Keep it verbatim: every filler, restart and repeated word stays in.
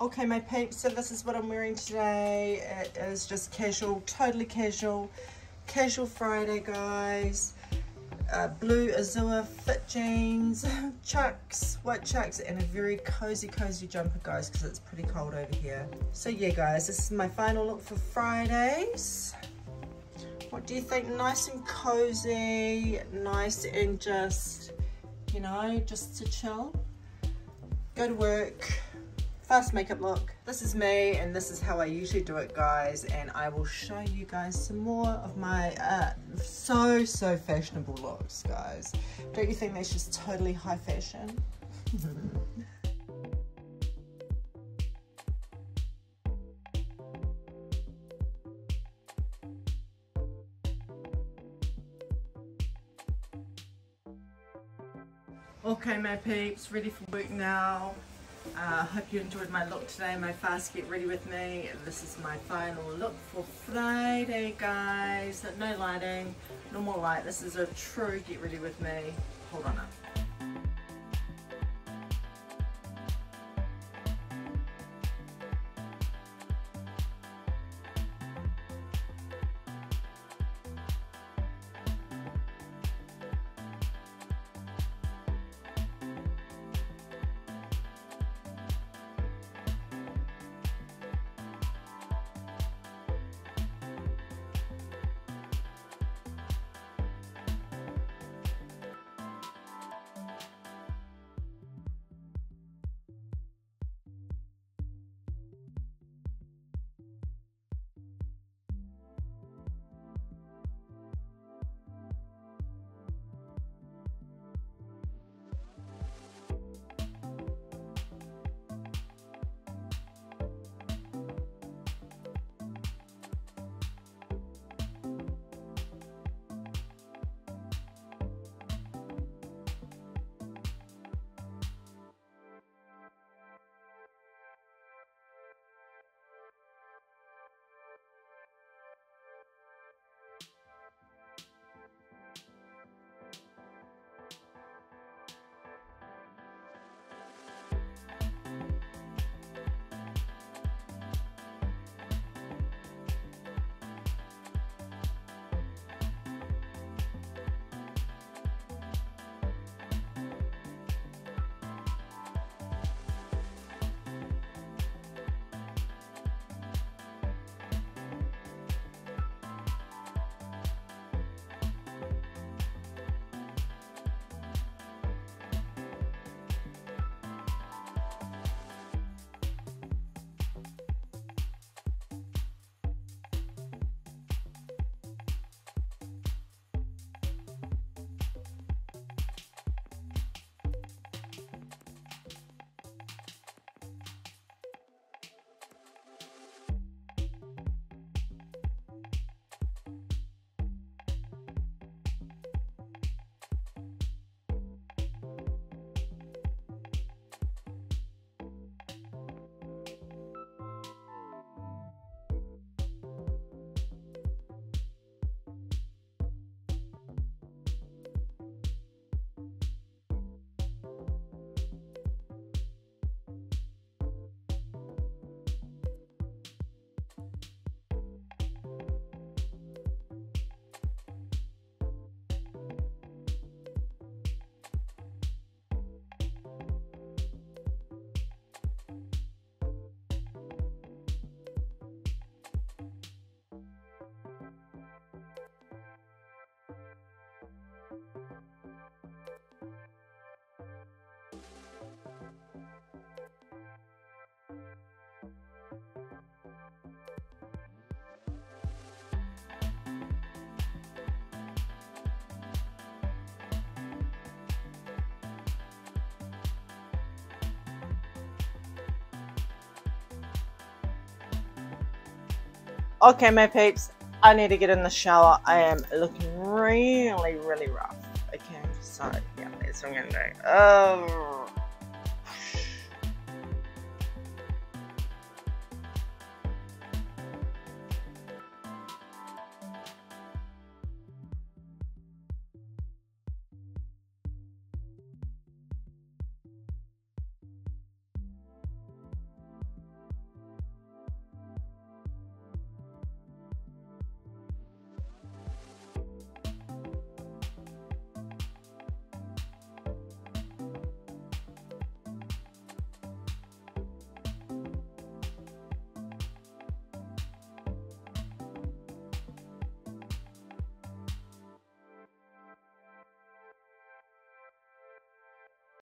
Okay, my peeps, so this is what I'm wearing today. It is just casual, totally casual. Casual Friday, guys. Uh, blue Azua fit jeans, chucks, white chucks, and a very cozy, cozy jumper, guys, because it's pretty cold over here. So yeah, guys, this is my final look for Fridays. What do you think? Nice and cozy, nice and just, you know, just to chill. Go to work, fast makeup look. This is me, and this is how I usually do it, guys, and I will show you guys some more of my uh, so, so fashionable looks, guys. Don't you think that's just totally high fashion? Okay, my peeps, ready for work now. I uh, hope you enjoyed my look today, my fast get ready with me. This is my final look for Friday, guys. No lighting, no more light. This is a true get ready with me. Hold on up. Okay, my peeps, I need to get in the shower. I am looking really, really rough. Okay, so yeah, that's what I'm gonna do. Oh.